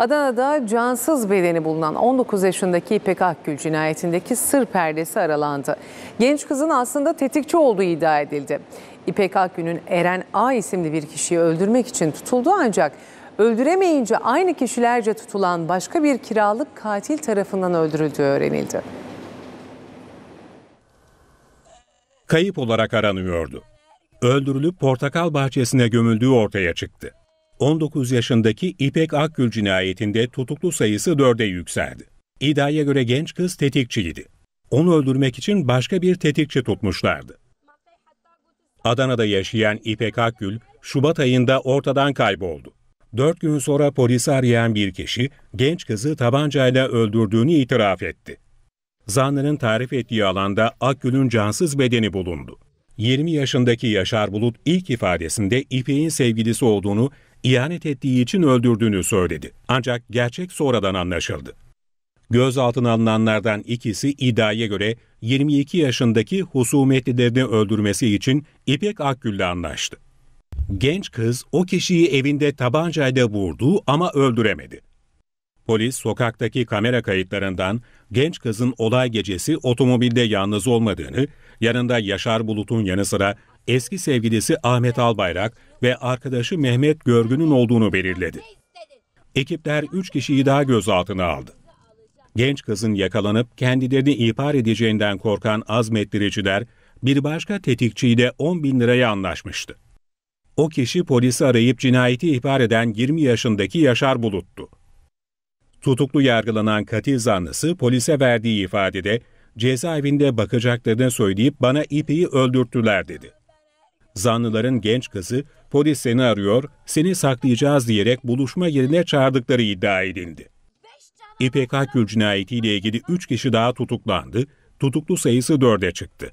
Adana'da cansız bedeni bulunan 19 yaşındaki İpek Akgül cinayetindeki sır perdesi aralandı. Genç kızın aslında tetikçi olduğu iddia edildi. İpek Akgül'ün Eren A. isimli bir kişiyi öldürmek için tutuldu, ancak öldüremeyince aynı kişilerce tutulan başka bir kiralık katil tarafından öldürüldüğü öğrenildi. Kayıp olarak aranıyordu. Öldürülüp portakal bahçesine gömüldüğü ortaya çıktı. 19 yaşındaki İpek Akgül cinayetinde tutuklu sayısı 4'e yükseldi. İddiaya göre genç kız tetikçiydi. Onu öldürmek için başka bir tetikçi tutmuşlardı. Adana'da yaşayan İpek Akgül, Şubat ayında ortadan kayboldu. 4 gün sonra polisi arayan bir kişi, genç kızı tabancayla öldürdüğünü itiraf etti. Zanlının tarif ettiği alanda Akgül'ün cansız bedeni bulundu. 20 yaşındaki Yaşar Bulut ilk ifadesinde İpek'in sevgilisi olduğunu, ihanet ettiği için öldürdüğünü söyledi. Ancak gerçek sonradan anlaşıldı. Gözaltına alınanlardan ikisi iddiaya göre 22 yaşındaki husumetlilerini öldürmesi için İpek Akgül'le anlaştı. Genç kız o kişiyi evinde tabancayla vurdu ama öldüremedi. Polis sokaktaki kamera kayıtlarından genç kızın olay gecesi otomobilde yalnız olmadığını, yanında Yaşar Bulut'un yanı sıra eski sevgilisi Ahmet Albayrak ve arkadaşı Mehmet Görgün'ün olduğunu belirledi. Ekipler 3 kişiyi daha gözaltına aldı. Genç kızın yakalanıp kendilerini ihbar edeceğinden korkan azmettiriciler bir başka tetikçiyle 10.000 liraya anlaşmıştı. O kişi polisi arayıp cinayeti ihbar eden 20 yaşındaki Yaşar Bulut'tu. Tutuklu yargılanan katil zanlısı polise verdiği ifadede cezaevinde bakacaklarını söyleyip bana İpek'i öldürttüler dedi. Zanlıların genç kızı polis seni arıyor, seni saklayacağız diyerek buluşma yerine çağırdıkları iddia edildi. İpek Akgül cinayetiyle ilgili 3 kişi daha tutuklandı, tutuklu sayısı 4'e çıktı.